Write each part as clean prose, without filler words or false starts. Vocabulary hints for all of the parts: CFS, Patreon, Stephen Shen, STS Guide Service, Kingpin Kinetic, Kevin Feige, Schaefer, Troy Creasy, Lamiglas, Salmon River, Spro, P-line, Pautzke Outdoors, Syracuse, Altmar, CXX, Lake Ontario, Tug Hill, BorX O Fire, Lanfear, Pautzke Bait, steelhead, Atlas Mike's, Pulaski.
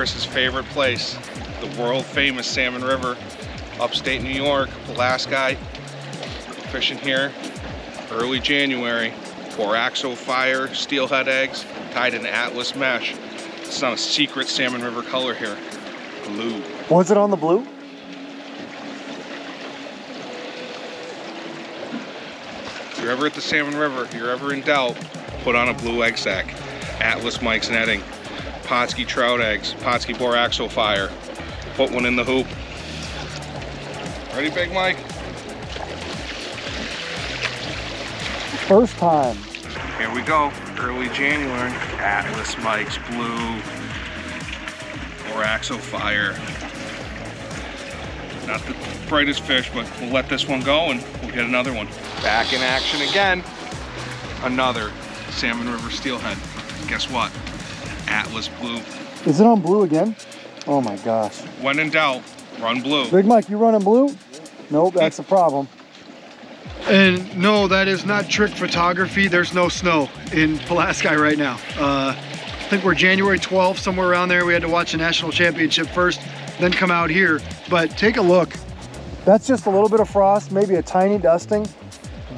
Chris's favorite place, the world famous Salmon River, upstate New York, Pulaski. Fishing here early January. BorX O Fire, steelhead eggs, tied in Atlas mesh. It's not a secret Salmon River color here. Blue. Was it on the blue? If you're ever at the Salmon River, if you're ever in doubt, put on a blue egg sack. Atlas Mike's netting, Pautzke trout eggs, Pautzke BorX O Fire. Put one in the hoop. Ready, Big Mike? First time. Here we go, early January. Atlas Mike's blue, BorX O Fire. Not the brightest fish, but we'll let this one go and we'll get another one. Back in action again. Another Salmon River steelhead. Guess what? Atlas blue. Is it on blue again? Oh my gosh. When in doubt, run blue. Big Mike, you running blue? Nope, that's a problem. And no, that is not trick photography. There's no snow in Pulaski right now. I think we're January 12th, somewhere around there. We had to watch the national championship first, then come out here. But take a look. That's just a little bit of frost, maybe a tiny dusting.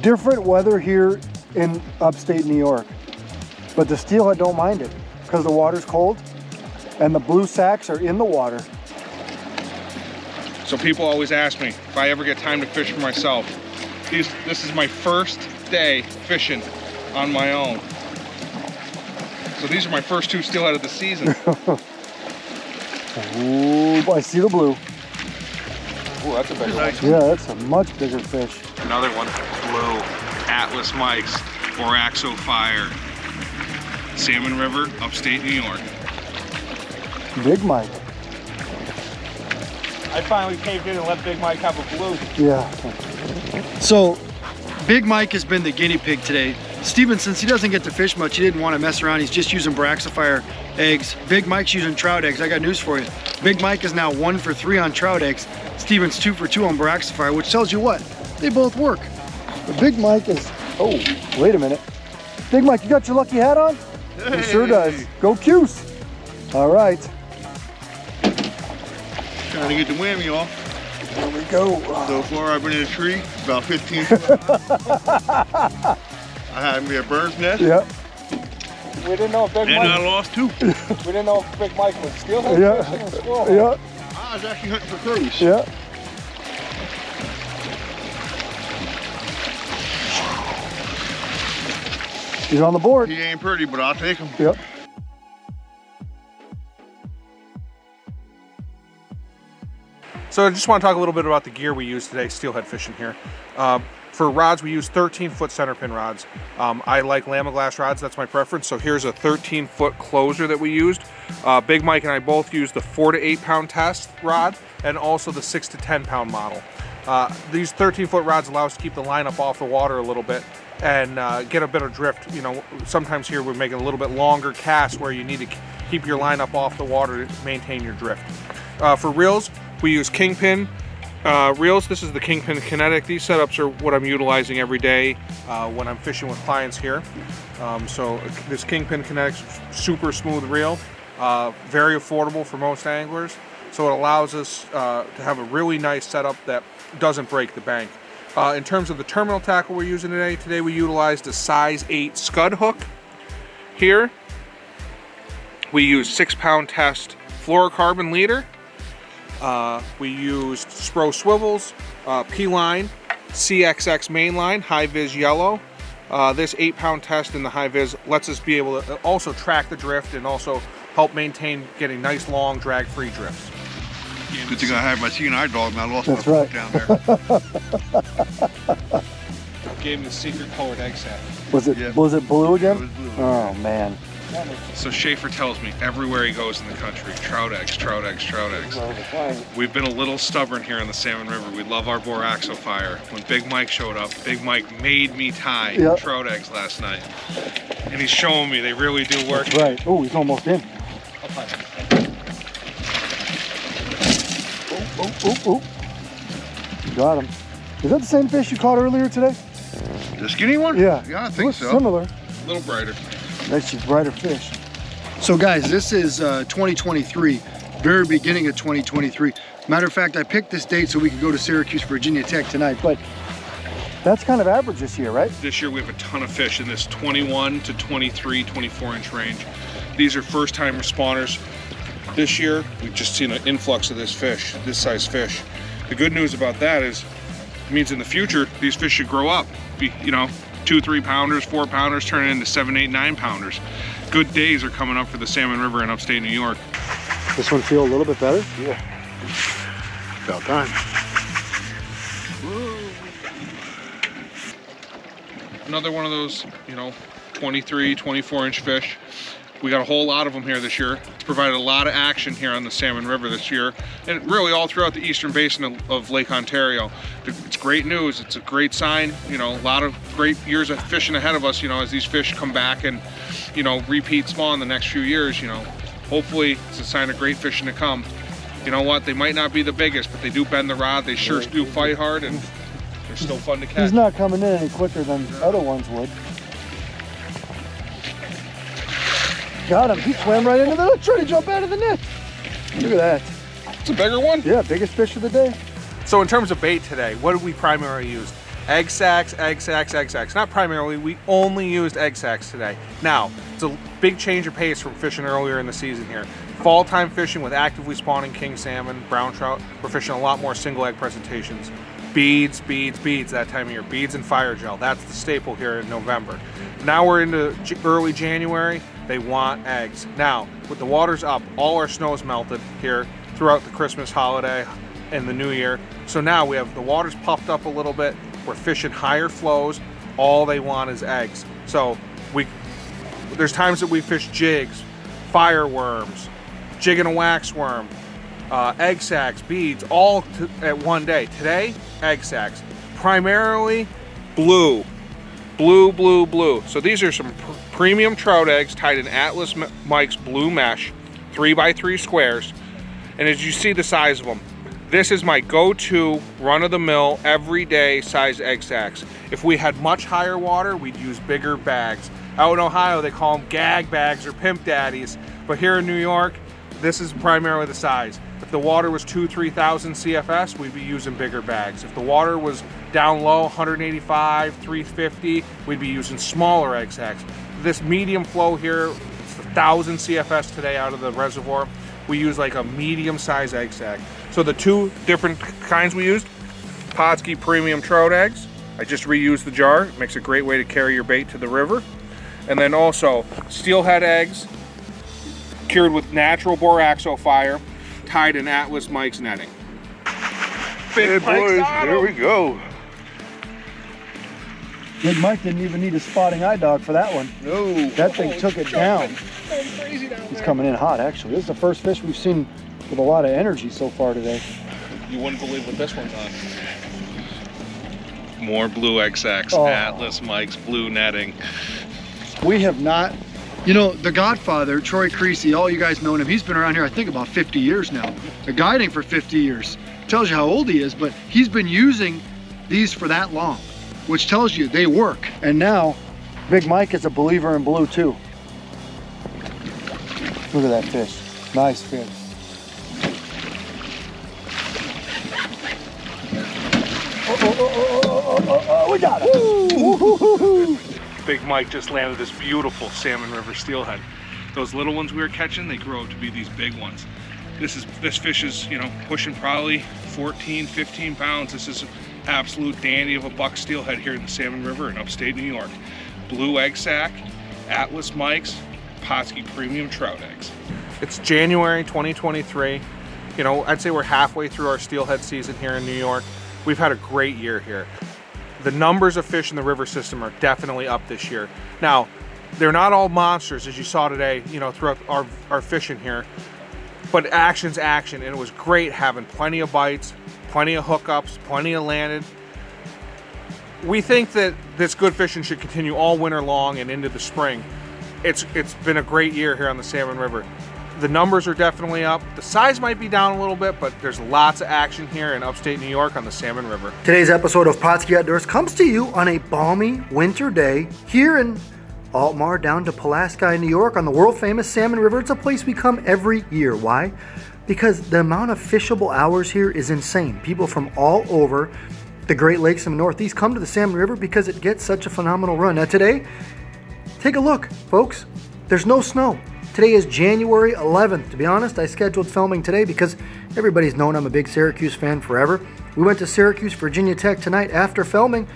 Different weather here in upstate New York. But the steelhead don't mind it because the water's cold and the blue sacks are in the water. So people always ask me if I ever get time to fish for myself. This is my first day fishing on my own. So these are my first two steelhead of the season. Ooh, I see the blue. Ooh, that's a bigger nice one. Yeah, that's a much bigger fish. Another one, blue, Atlas Mike's, BorX O Fire, Salmon River, upstate New York. Big Mike. I finally caved in and let Big Mike have a blue. Yeah. So, Big Mike has been the guinea pig today. Stephen, since he doesn't get to fish much, he didn't want to mess around. He's just using BorX O Fire eggs. Big Mike's using trout eggs. I got news for you. Big Mike is now 1 for 3 on trout eggs. Stephen's 2 for 2 on BorX O Fire, which tells you what? They both work. But Big Mike is, oh, wait a minute. Big Mike, you got your lucky hat on? Hey. He sure does. Go Cuse. All right. Trying to get the whammy off. There we go. So far I've been in a tree, about 15 feet. I had me a bird's nest. Yep. We didn't know if Big Mike... And I lost 2. We didn't know if Big Mike was still hunting. Yeah. Yep. I was actually hunting for cruise. Yeah. He's on the board. He ain't pretty, but I'll take him. Yep. So I just want to talk a little bit about the gear we use today, steelhead fishing here. For rods, we use 13-foot center pin rods. I like Lamiglas rods, that's my preference. So here's a 13-foot closer that we used. Big Mike and I both used the 4- to 8-pound test rod and also the 6- to 10-pound model. These 13-foot rods allow us to keep the line up off the water a little bit and get a bit of drift. You know, sometimes here we're making a little bit longer casts where you need to keep your line up off the water to maintain your drift. For reels, we use Kingpin reels. This is the Kingpin Kinetic. These setups are what I'm utilizing every day when I'm fishing with clients here. So this Kingpin Kinetic's super smooth reel, very affordable for most anglers. So it allows us to have a really nice setup that doesn't break the bank. In terms of the terminal tackle we're using today we utilized a size 8 scud hook. Here, we use 6-pound test fluorocarbon leader. We used Spro swivels, P-line, CXX mainline, high-vis yellow. This 8-pound test in the high-vis lets us be able to also track the drift and also help maintain getting nice, long, drag-free drifts. Good thing I had my C&I dog and I lost my foot down there. Gave him the secret colored egg sack. Was it blue again? It was blue. Oh, man. So Schaefer tells me everywhere he goes in the country, trout eggs, trout eggs, trout eggs. We've been a little stubborn here in the Salmon River. We love our BorX O Fire. When Big Mike showed up, Big Mike made me tie trout eggs last night. And he's showing me they really do work. That's right. Oh, he's almost in. Oh, oh, oh. Got him. Is that the same fish you caught earlier today? The skinny one? Yeah. Yeah, I think so. Similar. A little brighter. That's a brighter fish. So guys, this is 2023. very beginning of 2023. Matter of fact, I picked this date so we could go to Syracuse, Virginia Tech tonight, but that's kind of average this year, right? This year we have a ton of fish in this 21 to 23, 24 inch range. These are first time responders. This year, we've just seen an influx of this fish, this size fish. The good news about that is, it means in the future, these fish should grow up, be, you know, 2, 3 pounders, 4 pounders, turn into 7, 8, 9 pounders. Good days are coming up for the Salmon River in upstate New York. This one feel a little bit better? Yeah. About time. Whoa. Another one of those, you know, 23, 24 inch fish. We got a whole lot of them here this year. It's provided a lot of action here on the Salmon River this year, and really all throughout the eastern basin of Lake Ontario. It's great news, it's a great sign, you know, a lot of great years of fishing ahead of us, you know, as these fish come back and, you know, repeat spawn the next few years, you know. Hopefully it's a sign of great fishing to come. You know what, they might not be the biggest, but they do bend the rod, they sure do fight hard, and they're still fun to catch. He's not coming in any quicker than other ones would. Got him, he swam right into the net, trying to jump out of the net. Look at that. It's a bigger one. Yeah, biggest fish of the day. So in terms of bait today, what did we primarily use? Egg sacks, egg sacks, egg sacks. Not primarily, we only used egg sacks today. Now, it's a big change of pace from fishing earlier in the season here. Fall time fishing with actively spawning king salmon, brown trout, we're fishing a lot more single egg presentations. Beads, beads, beads that time of year. Beads and fire gel, that's the staple here in November. Now we're into early January, they want eggs. Now, with the waters up, all our snow's melted here throughout the Christmas holiday and the New Year. So now we have the waters puffed up a little bit, we're fishing higher flows, all they want is eggs. So there's times that we fish jigs, fireworms, jig and a wax worm, egg sacks, beads, all at one day. Today, egg sacks, primarily blue. Blue, blue, blue. So these are some premium trout eggs tied in Atlas Mike's blue mesh, 3x3 squares. And as you see the size of them, this is my go-to run-of-the-mill everyday size egg sacks. If we had much higher water, we'd use bigger bags. Out in Ohio, they call them gag bags or pimp daddies. But here in New York, this is primarily the size. If the water was 2,000 to 3,000 CFS, we'd be using bigger bags. If the water was down low, 185, 350, we'd be using smaller egg sacks. This medium flow here, it's 1,000 CFS today out of the reservoir. We use like a medium size egg sack. So the two different kinds we used, Pautzke premium trout eggs. I just reused the jar. It makes a great way to carry your bait to the river. And then also steelhead eggs, cured with natural BorX O Fire, tied in Atlas Mike's netting. Big boys, here we go. Big Mike didn't even need a spotting eye dog for that one. No. That thing took it down. Crazy down there. He's coming in hot, actually. This is the first fish we've seen with a lot of energy so far today. You wouldn't believe what this one's on. More blue egg sacks, oh. Atlas Mike's blue netting. We have not. You know, the Godfather, Troy Creasy, all you guys know him, he's been around here I think about 50 years now. Been guiding for 50 years. Tells you how old he is, but he's been using these for that long, which tells you they work. And now, Big Mike is a believer in blue too. Look at that fish, nice fish. Oh, we got it. Big Mike just landed this beautiful Salmon River steelhead. Those little ones we were catching, they grow to be these big ones. This fish is, you know, pushing probably 14, 15 pounds. This is an absolute dandy of a buck steelhead here in the Salmon River in upstate New York. Blue egg sack, Atlas Mike's, Pautzke premium trout eggs. It's January 2023. You know, I'd say we're halfway through our steelhead season here in New York. We've had a great year here. The numbers of fish in the river system are definitely up this year. Now, they're not all monsters as you saw today, you know, throughout our fishing here, but action's action, and it was great having plenty of bites, plenty of hookups, plenty of landed. We think that this good fishing should continue all winter long and into the spring. It's been a great year here on the Salmon River. The numbers are definitely up. The size might be down a little bit, but there's lots of action here in upstate New York on the Salmon River. Today's episode of Pautzke Outdoors comes to you on a balmy winter day here in Altmar down to Pulaski, New York on the world famous Salmon River. It's a place we come every year. Why? because the amount of fishable hours here is insane. People from all over the Great Lakes and the Northeast come to the Salmon River because it gets such a phenomenal run. Now today, take a look, folks. There's no snow. Today is January 11th. To be honest, I scheduled filming today because everybody's known I'm a big Syracuse fan forever. We went to Syracuse, Virginia Tech tonight after filming,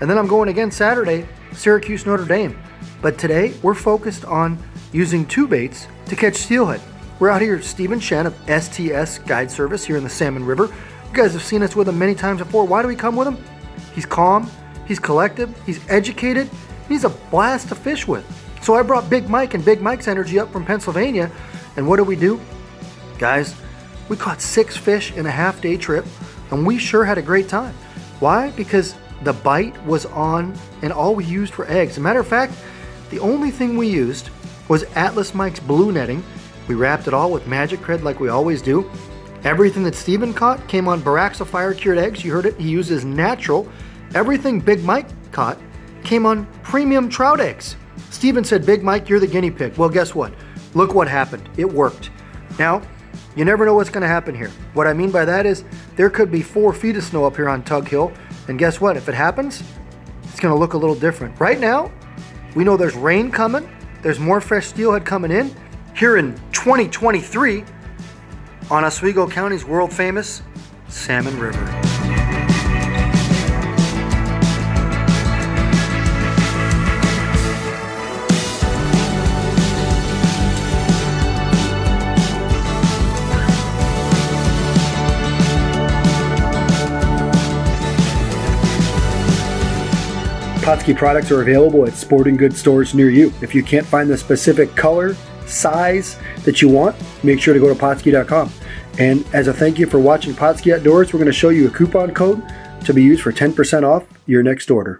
and then I'm going again Saturday, Syracuse, Notre Dame. But today, we're focused on using two baits to catch steelhead. We're out here, Stephen Shen of STS Guide Service here in the Salmon River. You guys have seen us with him many times before. Why do we come with him? He's calm, he's collected, he's educated, and he's a blast to fish with. So I brought Big Mike and Big Mike's Energy up from Pennsylvania, and what did we do? Guys, we caught 6 fish in a half-day trip, and we sure had a great time. Why? Because the bite was on, and all we used were eggs. As a matter of fact, the only thing we used was Atlas Mike's blue netting. We wrapped it all with magic thread like we always do. Everything that Steven caught came on BorX O Fire cured eggs. You heard it, he uses natural. Everything Big Mike caught came on premium trout eggs. Steven said, Big Mike, you're the guinea pig. Well, guess what? Look what happened. It worked. Now, you never know what's going to happen here. What I mean by that is there could be 4 feet of snow up here on Tug Hill. And guess what? If it happens, it's going to look a little different. Right now, we know there's rain coming. There's more fresh steelhead coming in. Here in 2023 on Oswego County's world-famous Salmon River. Pautzke products are available at sporting goods stores near you. If you can't find the specific color, size that you want, make sure to go to Pautzke.com. And as a thank you for watching Pautzke Outdoors, we're going to show you a coupon code to be used for 10% off your next order.